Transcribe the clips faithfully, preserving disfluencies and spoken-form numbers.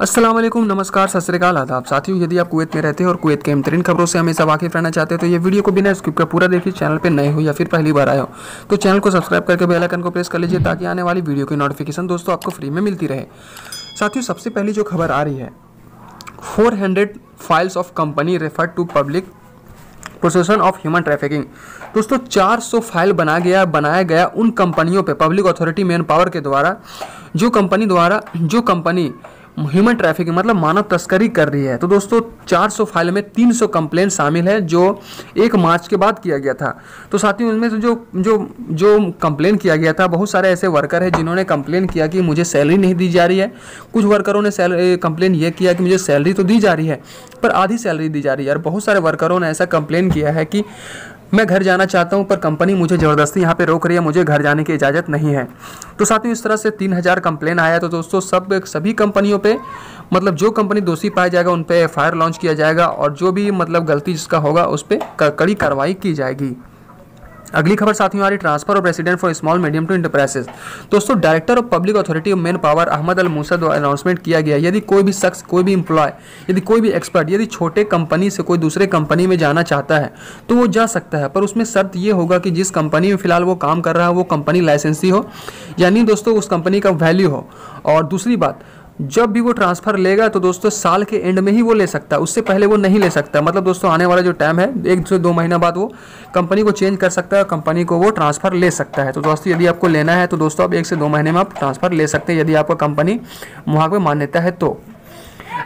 अस्सलाम वालेकुम, नमस्कार, सत श्री अकाल, आदाब साथियों। यदि आप कुवैत में रहते हैं और कुवैत के बेहतरीन खबरों से हमेशा वाकिफ रहना चाहते हैं तो ये वीडियो को बिना स्किप का पूरा देखिए। चैनल पे नए हो या फिर पहली बार आए हो तो चैनल को सब्सक्राइब करके बेल आइकन को प्रेस कर लीजिए ताकि आने वाली वीडियो की नोटिफिकेशन दोस्तों आपको फ्री में मिलती रहे। साथियों, सबसे पहली जो खबर आ रही है, four hundred files of company referred to public prosecution of human trafficking. दोस्तों, चार सौ फाइल बना गया बनाया गया उन कंपनियों पर पब्लिक अथॉरिटी मैन पावर के द्वारा जो कंपनी द्वारा जो कंपनी ह्यूमन ट्रैफिकिंग मतलब मानव तस्करी कर रही है। तो दोस्तों, चार सौ फाइल में तीन सौ कंप्लेंट शामिल है जो एक मार्च के बाद किया गया था। तो साथियों, उनमें से जो जो जो कंप्लेन किया गया था, बहुत सारे ऐसे वर्कर हैं जिन्होंने कंप्लेन किया कि मुझे सैलरी नहीं दी जा रही है। कुछ वर्करों ने कंप्लेन ये किया कि मुझे सैलरी तो दी जा रही है पर आधी सैलरी दी जा रही है, और बहुत सारे वर्करों ने ऐसा कंप्लेन किया है कि मैं घर जाना चाहता हूं पर कंपनी मुझे ज़बरदस्ती यहां पे रोक रही है, मुझे घर जाने की इजाज़त नहीं है। तो साथियों, इस तरह से तीन हज़ार कंप्लेन आया। तो दोस्तों, सब सभी कंपनियों पे मतलब जो कंपनी दोषी पाया जाएगा उन पे एफ आई आर लॉन्च किया जाएगा और जो भी मतलब गलती जिसका होगा उस पर कड़ी कार्रवाई की जाएगी। अगली खबर साथियों आ रही, transfer of president for small medium to enterprises. दोस्तों, director of public authority of man power Ahmad Al Musa द्वारा अनाउंसमेंट किया गया, यदि कोई भी शख्स, कोई भी एम्प्लॉय, यदि कोई भी एक्सपर्ट यदि छोटे कंपनी से कोई दूसरे कंपनी में जाना चाहता है तो वो जा सकता है, पर उसमें शर्त ये होगा कि जिस कंपनी में फिलहाल वो काम कर रहा है वो कंपनी लाइसेंसी हो, यानी दोस्तों उस कंपनी का वैल्यू हो। और दूसरी बात, जब भी वो ट्रांसफ़र लेगा तो दोस्तों साल के एंड में ही वो ले सकता है, उससे पहले वो नहीं ले सकता। मतलब दोस्तों, आने वाला जो टाइम है एक से दो महीना बाद वो कंपनी को चेंज कर सकता है और कंपनी को वो ट्रांसफ़र ले सकता है। तो दोस्तों, यदि आपको लेना है तो दोस्तों आप एक से दो महीने में आप ट्रांसफ़र ले सकते हैं यदि आपको कंपनी वहाँ पर मान्यता है तो।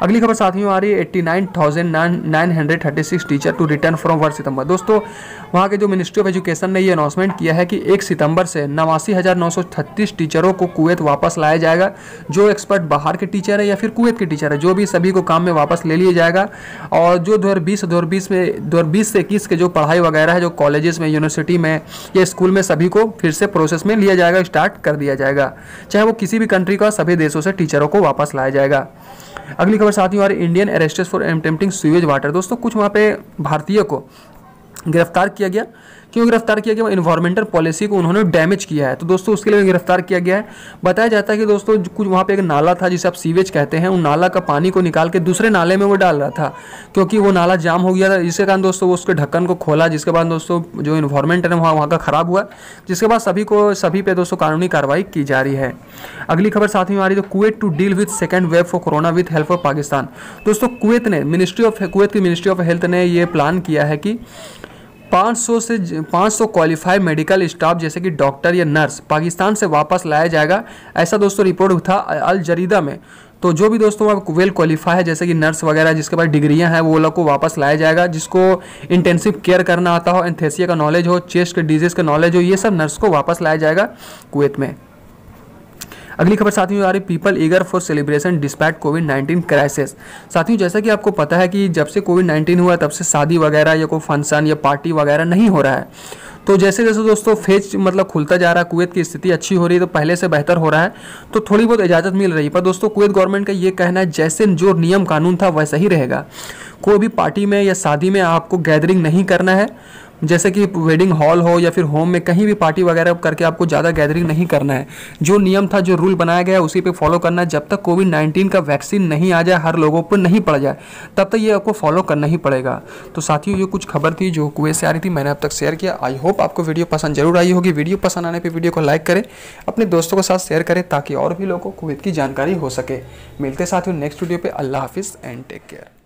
अगली खबर साथियों आ रही है, eighty nine thousand nine nine hundred thirty six teacher to return from one September. दोस्तों, वहाँ के जो मिनिस्ट्री ऑफ एजुकेशन ने ये अनाउंसमेंट किया है कि एक सितंबर से नवासी हज़ार नौ सौ छत्तीस टीचरों को कुवैत वापस लाया जाएगा, जो एक्सपर्ट बाहर के टीचर है या फिर कुवैत के टीचर है, जो भी सभी को काम में वापस ले लिया जाएगा। और जो दो हज़ार बीस दो हज़ार बीस में दो हज़ार बीस से इक्कीस के जो पढ़ाई वगैरह है जो कॉलेजेस में, यूनिवर्सिटी में या स्कूल में, सभी को फिर से प्रोसेस में लिया जाएगा, स्टार्ट कर दिया जाएगा, चाहे वो किसी भी कंट्री का। सभी देशों से टीचरों को वापस लाया जाएगा। अगली खबर साथियों आ रही, Indian arrested for attempting sewage water. दोस्तों, कुछ वहाँ पे भारतीय को गिरफ्तार किया गया। क्यों गिरफ्तार किया गया? इन्वायरमेंटल पॉलिसी को उन्होंने डैमेज किया है, तो दोस्तों उसके लिए गिरफ्तार किया गया है। बताया जाता है कि दोस्तों कुछ वहाँ पे एक नाला था जिसे आप सीवेज कहते हैं, उन नाला का पानी को निकाल के दूसरे नाले में वो डाल रहा था, क्योंकि वो नाला जाम हो गया था, जिसके कारण दोस्तों वो उसके ढक्कन को खोला, जिसके बाद दोस्तों जो इन्वायरमेंट है वहाँ वहाँ का ख़राब हुआ, जिसके बाद सभी को सभी पे दोस्तों कानूनी कार्रवाई की जा रही है। अगली खबर साथियों आ रही है, Kuwait to deal with second wave for corona with help of Pakistan. दोस्तों, कुवैत ने मिनिस्ट्री ऑफ कुवैत की मिनिस्ट्री ऑफ हेल्थ ने ये प्लान किया है कि पाँच सौ से पाँच सौ क्वालिफाइड मेडिकल स्टाफ जैसे कि डॉक्टर या नर्स पाकिस्तान से वापस लाया जाएगा, ऐसा दोस्तों रिपोर्ट था अल जरीदा में। तो जो भी दोस्तों अब वेल क्वालिफाई है जैसे कि नर्स वगैरह जिसके पास डिग्रियां हैं वो लोग को वापस लाया जाएगा, जिसको इंटेंसिव केयर करना आता हो, एंथेसिया का नॉलेज हो, चेस्ट के डिजीज़ का नॉलेज हो, ये सब नर्स को वापस लाया जाएगा कुवैत में। अगली खबर साथियों आ रही, people eager for celebration despite covid nineteen crisis. साथियों, जैसा कि आपको पता है कि जब से कोविड नाइन्टीन हुआ तब से शादी वगैरह या कोई फंक्शन या पार्टी वगैरह नहीं हो रहा है। तो जैसे जैसे दोस्तों फेज मतलब खुलता जा रहा है, कुवैत की स्थिति अच्छी हो रही है, तो पहले से बेहतर हो रहा है, तो थोड़ी बहुत इजाज़त मिल रही है। पर दोस्तों कुवैत गवर्नमेंट का ये कहना है जैसे जो नियम कानून था वैसा ही रहेगा, कोई भी पार्टी में या शादी में आपको गैदरिंग नहीं करना है, जैसे कि वेडिंग हॉल हो या फिर होम में कहीं भी पार्टी वगैरह करके आपको ज़्यादा गैदरिंग नहीं करना है। जो नियम था, जो रूल बनाया गया है उसी पे फॉलो करना है। जब तक कोविड नाइन्टीन का वैक्सीन नहीं आ जाए, हर लोगों पर नहीं पड़ जाए, तब तक ये आपको फॉलो करना ही पड़ेगा। तो साथियों, ये कुछ खबर थी जो कुवैत से आ रही थी, मैंने अब तक शेयर किया। आई होप आपको वीडियो पसंद जरूर आई होगी। वीडियो पसंद आने पर वीडियो को लाइक करें, अपने दोस्तों के साथ शेयर करें ताकि और भी लोगों को कुवैत की जानकारी हो सके। मिलते साथियों नेक्स्ट वीडियो पर। अल्लाह हाफिज़ एंड टेक केयर।